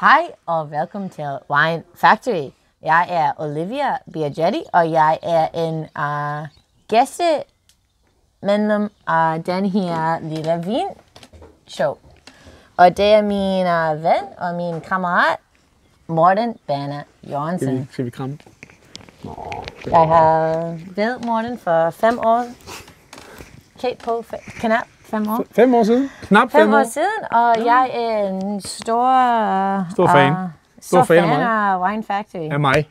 Hej og velkommen til Wine Factory. Jeg er Olivia Biagetti, og jeg er en gæstemedlem af den her lille vinshow. Og det er min ven og min kammerat, Morten Banner Jørgensen. Skal vi kramme? Jeg har ved Morten for 5 år. Kate på knap 5 år. 5 år siden? Knap 5 år siden, og jeg er en stor fan af Wine Factory. Af mig.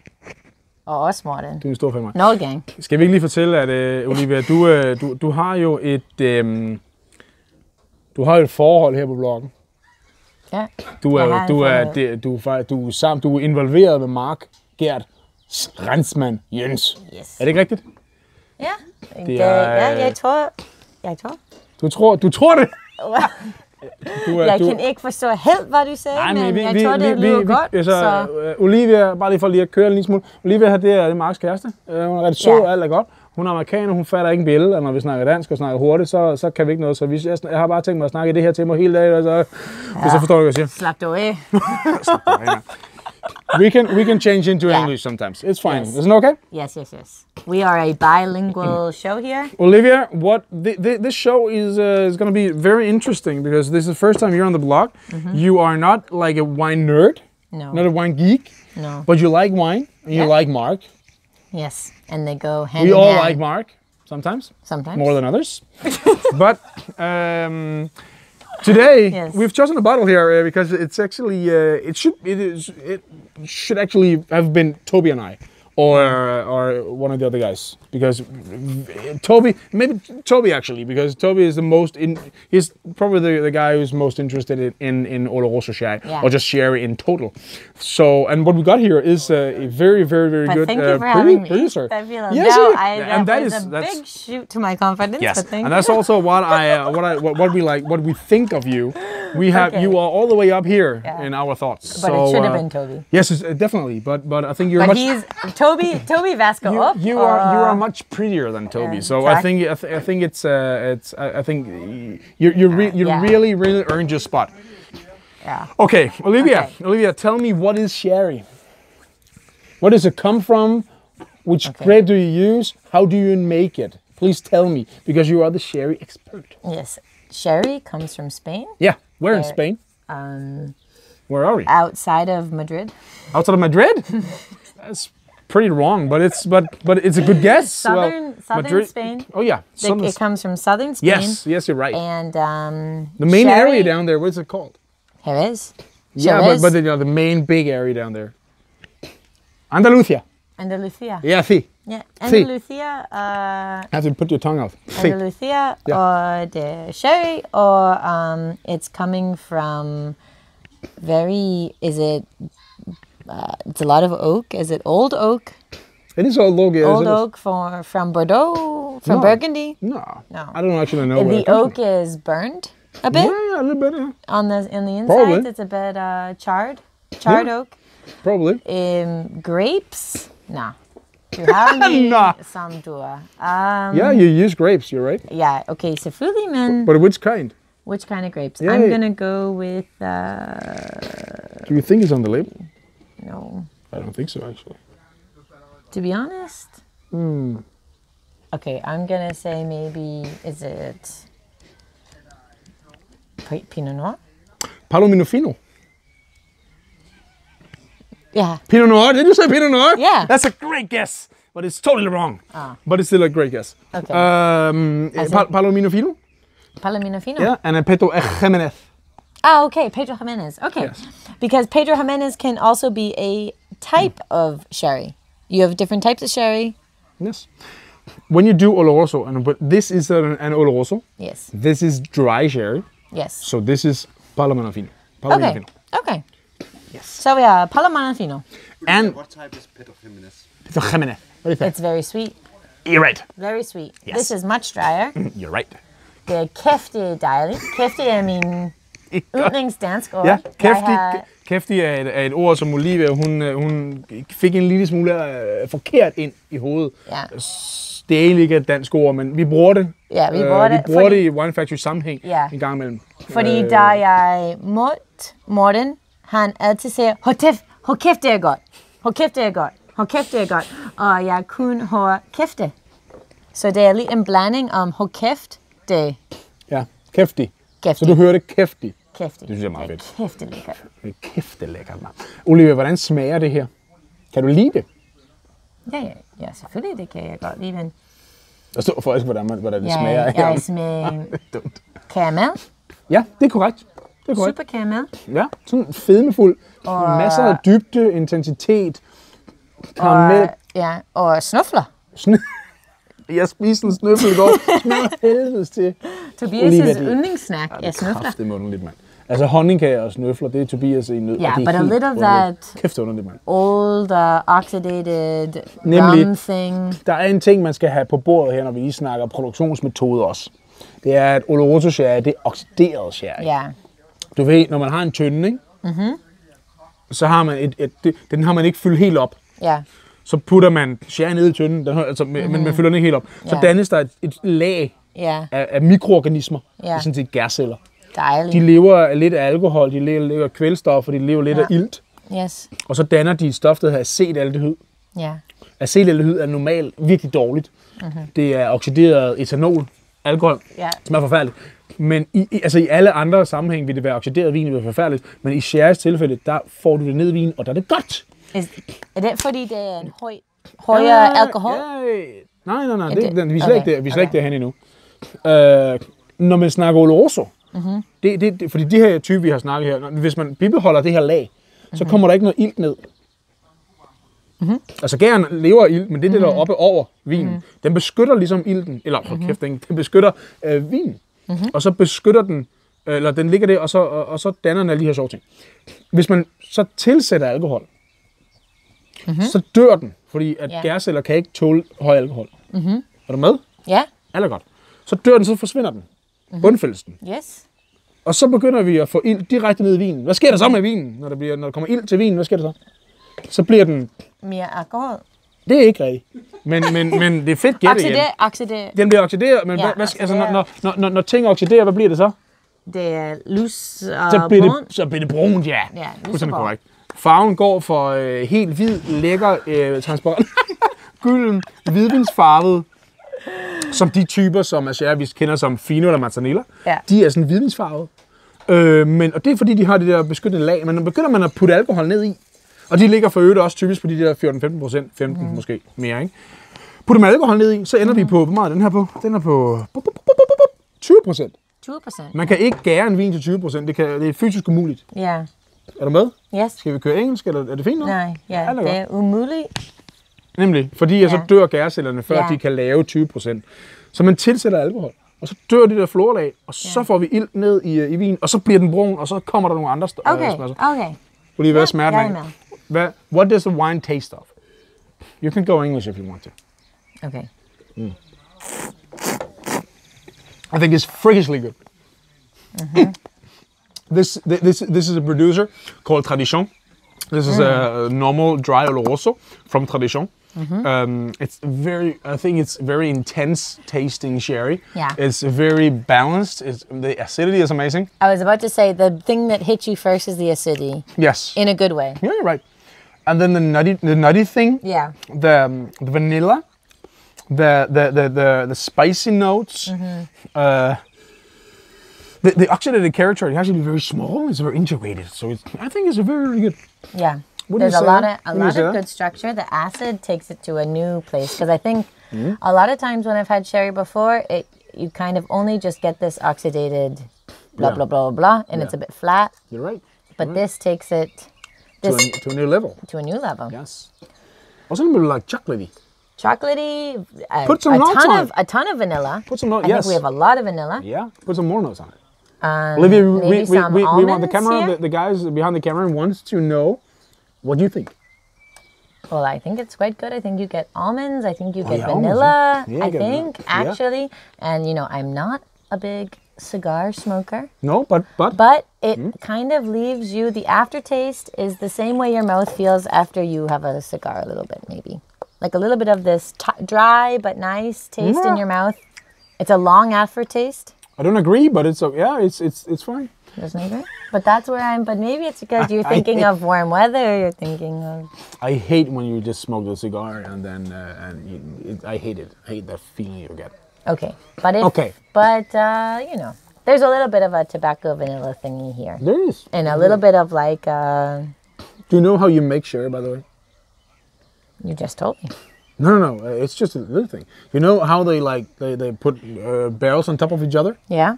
Og også Morten. Du er en stor fan af mig. No gang. Skal vi ikke lige fortælle, at Olivia, du har jo et du har et forhold her på bloggen. Ja. Du er involveret med Mark Gerdt. Rensmann Jens. Yes. Er det ikke rigtigt? Ja. Det er, ja, jeg tror. Du tror det? Jeg kan ikke forstå helt, hvad du sagde, men jeg tror, det lyder godt. Så Olivia, bare lige for at køre en lille smule. Olivia her, det er Marks kæreste. Hun er ret sød, alt er godt. Hun er amerikaner, hun fatter ikke en bjælde, og når vi snakker dansk og snakker hurtigt, så kan vi ikke noget. Så jeg har bare tænkt mig at snakke i det her tema hele dagen, og så forstår du, hvad jeg siger. Slap dig af. We can change into English sometimes. It's fine. Yes. Isn't it okay? Yes. We are a bilingual show here. Olivia, this show is going to be very interesting because this is the first time you're on the blog. Mm-hmm. You are not like a wine nerd. No. Not a wine geek. No. But you like wine and you like Mark. Yes, and they go hand in hand. We all like Mark sometimes. Sometimes. More than others. But today we've chosen a bottle here because it's actually it should actually have been Toby and I, or one of the other guys, because maybe Toby actually, because Toby is the most he's probably the guy who's most interested in Oloroso Sherry, or just Sherry in total. So, and what we got here is a very, very but good producer. That was a big shoot to my confidence. Yes, and that's also what we think of you. We have you are all the way up here in our thoughts. But so, it should have been Toby. Yes, definitely. But I think you're much. Toby Vasco. You are much prettier than Toby, so exactly. I think you really earned your spot. Yeah. Okay, Olivia, tell me, what is Sherry? Where does it come from? Which grape do you use? How do you make it? Please tell me, because you are the Sherry expert. Yes, Sherry comes from Spain. Yeah, where in Spain? Where are we? Outside of Madrid. Outside of Madrid? That's pretty wrong, but it's a good guess. Southern Spain. Oh yeah, it comes from southern Spain. Yes, you're right. And the main area down there, what's it called? Jerez. Yeah, Jerez. But the main big area down there. Andalucía. Yeah, sí. Yeah, Andalucía. You have to put your tongue out. Andalucía, or the sherry, or it's coming from it's a lot of oak. Is it old oak? It is old oak. Old oak from Bordeaux, from Burgundy. No, I don't actually know. The oak is burned a bit. Yeah, a little bit. Yeah. On the inside, probably. It's a bit charred oak. Probably. Grapes? Nah. Yeah, you use grapes. You're right. Yeah. Okay, so Fuliman. But which kind? Which kind of grapes? Yeah, I'm gonna go with. Do you think it's on the label? No. I don't think so, actually. To be honest? Okay, I'm going to say maybe, is it Pinot Noir? Palomino Fino. Yeah. Pinot Noir? Did you say Pinot Noir? Yeah. That's a great guess, but it's totally wrong. But it's still a great guess. Okay. Palomino Fino? Palomino Fino. Yeah, and Pedro Ximénez. Ah, okay, Pedro Ximénez. Okay, yes. Because Pedro Ximénez can also be a type of sherry. You have different types of sherry. Yes. When you do Oloroso, but this is an Oloroso. Yes. This is dry sherry. Yes. So this is Palomino Fino. Okay. Yes. So we are Palomino Fino. And what type is Pedro Ximénez? Pedro Ximénez. What is that? It's very sweet. You're right. Very sweet. Yes. This is much drier. You're right. The kefti dialect. Kefti, I mean. Udningsdansk ord. Ja, kæftig er et ord, som Olivia, hun fik en lille smule forkert ind i hovedet. Ja. Det er ikke et dansk ord, men vi bruger det. Ja, vi bruger det i Wine Factory sammenhæng en gang imellem. Fordi da jeg mødte Morten, han altid siger, hold kæft, det er godt. Hold kæft, det er godt. Og jeg kun har kæfte. Så det er lige en blanding om hold kæft, det. Ja, kæftig. Så du hører det kæftig. Kæftig. Det synes jeg er meget fedt. Kæftelækkert, mand. Olivia, hvordan smager det her? Kan du lide det? Ja, selvfølgelig, det kan jeg godt lide, men... Der står faktisk, hvordan det smager af. Jeg smager karamel. Ja, det er korrekt. Super karamel. Ja, sådan fedmefuld. Og... masser af dybde, intensitet, karamel. Og, ja, og snøfler. Jeg spiste en snøffel i går. Det smager helvedes til. Tobias' yndlingssnack er snøfler. Det er kraftigt underligt, mand. Altså honningkager og snøfler, det er Tobias i nød. Ja, yeah, but a little of that kæft underligt, mand. Old, oxidated, gum thing. Der er en ting, man skal have på bordet her, når vi lige snakker produktionsmetode også. Det er, at Oloroso sherry, det er oxideret sherry. Ja. Yeah. Du ved, når man har en tynde, ikke? Mm-hmm. Så har man den har man ikke fyldt helt op. Ja. Yeah. Så putter man sherry ned i tynden, altså, men man fylder den ikke helt op. Så dannes der et lag af mikroorganismer, det er sådan set gærceller. Dejligt. De lever lidt af alkohol, de lever af kvælstof, og de lever lidt af ilt. Yes. Og så danner de et stof, der hedder acetaldehyd. Yeah. Acetaldehyd er normalt virkelig dårligt. Mm-hmm. Det er oxideret etanol, alkohol, som er forfærdeligt. Men i alle andre sammenhæng vil det være oxideret vin, det vil være forfærdeligt. Men i sherrys tilfælde, der får du det ned i vinen, og der er det godt. Er det fordi, det er en højere alkohol? Nej, vi er slet ikke derhen endnu. Når man snakker Oloroso, mm-hmm. Fordi de her typer, vi har snakket her, hvis man bibeholder det her lag, mm-hmm. så kommer der ikke noget ilt ned. Mm-hmm. Altså gæren lever af ilt, men det er det, der er oppe over vinen. Mm-hmm. Den beskytter ligesom ilten, eller den beskytter vinen. Mm-hmm. Og så beskytter den, eller den ligger der, og så danner den alle de her sjove ting. Hvis man så tilsætter alkohol, så dør den, fordi at gærceller kan ikke tåle høj alkohol. Mm-hmm. Er du med? Ja. Alt godt. Så dør den, så forsvinder den. Bundfældes den. Yes. Og så begynder vi at få ild direkte ned i vinen. Hvad sker der så med vinen? Når der kommer ild til vinen, hvad sker der så? Så bliver den... mere alkohol. Det er ikke rigtigt. Men det er fedt gæt igen. Oxideret. Den bliver oxideret, men når ting oxiderer, hvad bliver det så? Det er lus og så bliver det brunt, ja. Fuldstændig korrekt. Farven går for helt hvid, lækker, transparent, gylden, hvidvinsfarvet, som de typer, som vi kender som Fino eller Manzanilla, de er sådan hvidvinsfarvede. Og det er fordi, de har det der beskyttende lag, men når begynder man at putte alkohol ned i, og de ligger for øvrigt også typisk på de der 14-15%, 15 måske mere, ikke? Putter man alkohol ned i, så ender vi på, hvor meget er den her på? Den er på 20%. 20%. Man kan ikke gære en vin til 20%, det er fysisk umuligt. Ja. Er du med? Yes. Skal vi køre engelsk, eller er det fint nu? Nej, det er umuligt. Nemlig, fordi så dør gærcellerne, før de kan lave 20%. Så man tilsætter alkohol, og så dør det der florlag, og så får vi ilt ned i vinen, og så bliver den brun, og så kommer der nogle andre smager. Okay. Fordi hvad smager den? What does the wine taste of? You can go English if you want to. Okay. I think it's freakishly good. Mm-hmm. This is a producer called Tradition. This is a normal dry Oloroso from Tradition. Mm-hmm. I think it's very intense tasting sherry. Yeah. It's very balanced. The acidity is amazing. I was about to say the thing that hits you first is the acidity. Yes. In a good way. Yeah, you're right. And then the nutty thing. Yeah. The vanilla, the spicy notes. Mm-hmm. The oxidated character is actually very small. It's very integrated. So I think it's a very good. Yeah. There's a lot of good structure. The acid takes it to a new place because I think a lot of times when I've had sherry before, you kind of only just get this oxidated blah blah blah, and it's a bit flat. You're right. But this takes it to a new level. To a new level. Yes. Also a little bit like chocolatey. Chocolatey. A ton of vanilla. Put some notes. Yes. I think we have a lot of vanilla. Yeah. Put some more notes on it. Olivia, we want the camera. The guys behind the camera wants to know. What do you think? Well, I think it's quite good. I think you get almonds. I think you get vanilla. Yeah, I think actually, and I'm not a big cigar smoker. No, but it kind of leaves you. The aftertaste is the same way your mouth feels after you have a cigar. A little bit, maybe, like a little bit of this dry but nice taste in your mouth. It's a long aftertaste. I don't agree, but it's fine. Doesn't either. But that's where I'm. But maybe it's because you're thinking of warm weather. You're thinking of. I hate when you just smoke a cigar and then I hate it. I hate that feeling you get. Okay, but if, you know, there's a little bit of a tobacco vanilla thingy here. There is. And a little bit of like. Do you know how you make sherry, by the way? You just told me. No, no, no. It's just a little thing. You know how they like they put barrels on top of each other. Yeah.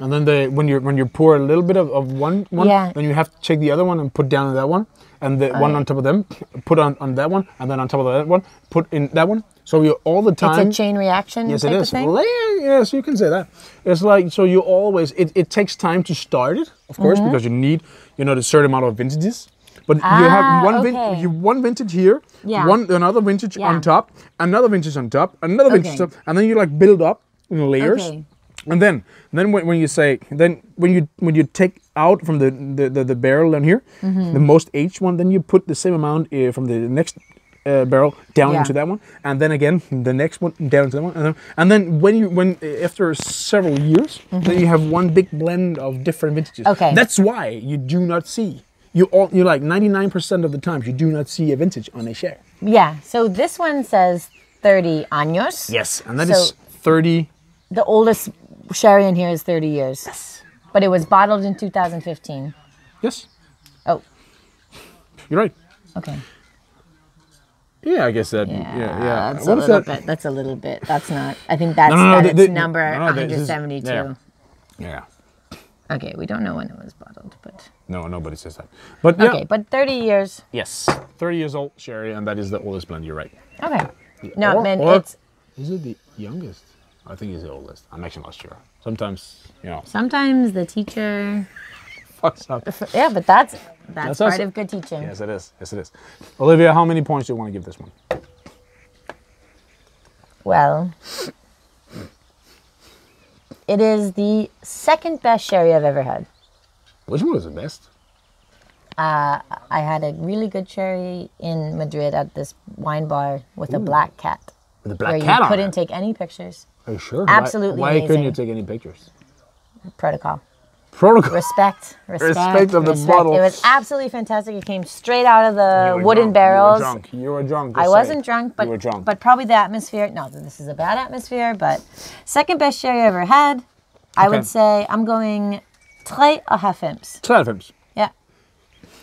And then they, when you pour a little bit of one, yeah. Then you have to take the other one and put down that one, and the one on top of them, put on that one, and then on top of that one, put in that one. So you all the time. It's a chain reaction. Yes, it is. Well, yes, you can say that. It's like so you always. It takes time to start it, of course, because you need a certain amount of vintages. But you have one vintage here, another vintage on top, another vintage on top, another vintage on top, and then you like build up in layers. Okay. And then when you take out from the barrel down here, the most aged one, then you put the same amount from the next barrel down into that one, and then again the next one down to that one, and then when after several years, then you have one big blend of different vintages. Okay, that's why you do not see. You're like 99% of the times you do not see a vintage on a share. Yeah. So this one says 30 años. Yes, and that is 30. The oldest sherry in here is 30 years. Yes. But it was bottled in 2015. Yes. Oh. You're right. Okay. Yeah, I guess that. Yeah. That's a little bit. That's a little bit. That's not. I think that's number 172. Yeah. Okay, we don't know when it was bottled, but. No, nobody says that. But yeah. Okay, but 30 years. Yes, 30 years old sherry, and that is the oldest blend. You're right. Okay. No, man, it's. Is it the youngest? I think he's the oldest. I'm actually not sure. Sometimes, you know. Sometimes the teacher fucks up. Yeah, but that's part of good teaching. Yes, it is. Yes, it is. Olivia, how many points do you want to give this one? Well, it is the second best sherry I've ever had. Which one was the best? I had a really good sherry in Madrid at this wine bar with a black cat. The black cat on it. Where you couldn't take any pictures. Are you sure? Absolutely. Why couldn't you take any pictures? Protocol. Protocol. Respect of the bottle. It was absolutely fantastic. It came straight out of the wooden barrels. You were drunk. I wasn't drunk, but you were drunk. But probably the atmosphere. No, this is a bad atmosphere. But second best sherry I ever had. Okay. I would say I'm going 3,5. 3,5. Yeah.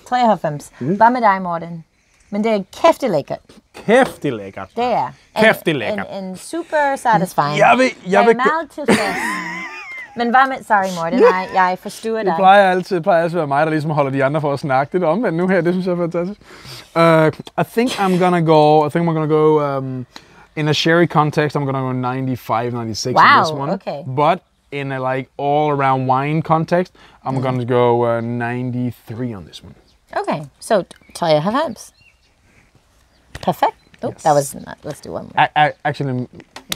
3,5. Bamedai Morten. Men det kæftigt lækkert. Kæftigt lækkert. Det kæftigt lækkert. And super satisfying. Jeg vil meget tilfreds. Men hvad med, sorry Morten, jeg forstår dig. Det plejer altid at være mig, der ligesom holder de andre for at snakke. Det omvendt nu her, det synes jeg fantastisk. I think I'm gonna go in a sherry context, I'm gonna go 95, 96 on this one. Okay. But in a like all-around wine context, I'm gonna go 93 on this one. Okay, so tell you how helps. Perfect. Oh, yes. That was not. Let's do one more. Actually,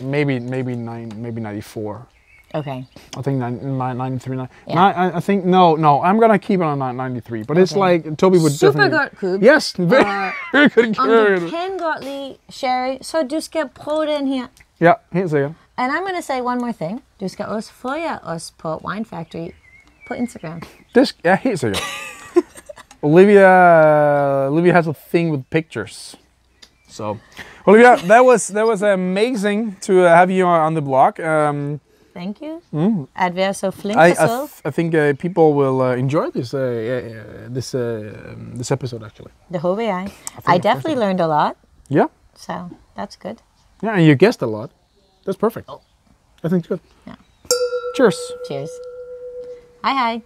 maybe 94. Okay. I think 93. Yeah. I think no. I'm gonna keep it on 93. But it's like Toby would super godt køb. Yes, very good. Du kan godt lide sherry, så du skal prøve den her. Ja, helt sikkert. And I'm gonna say one more thing. Du skal også følge os på Wine Factory på Instagram. Det helt sikkert. Olivia has a thing with pictures. So, Olivia, that was amazing to have you on the blog. Thank you. At være så flink så. I think people will enjoy this episode actually. The whole way I definitely learned a lot. Yeah. So that's good. Yeah, and you guessed a lot. That's perfect. I think it's good. Yeah. Cheers. Cheers. Hi.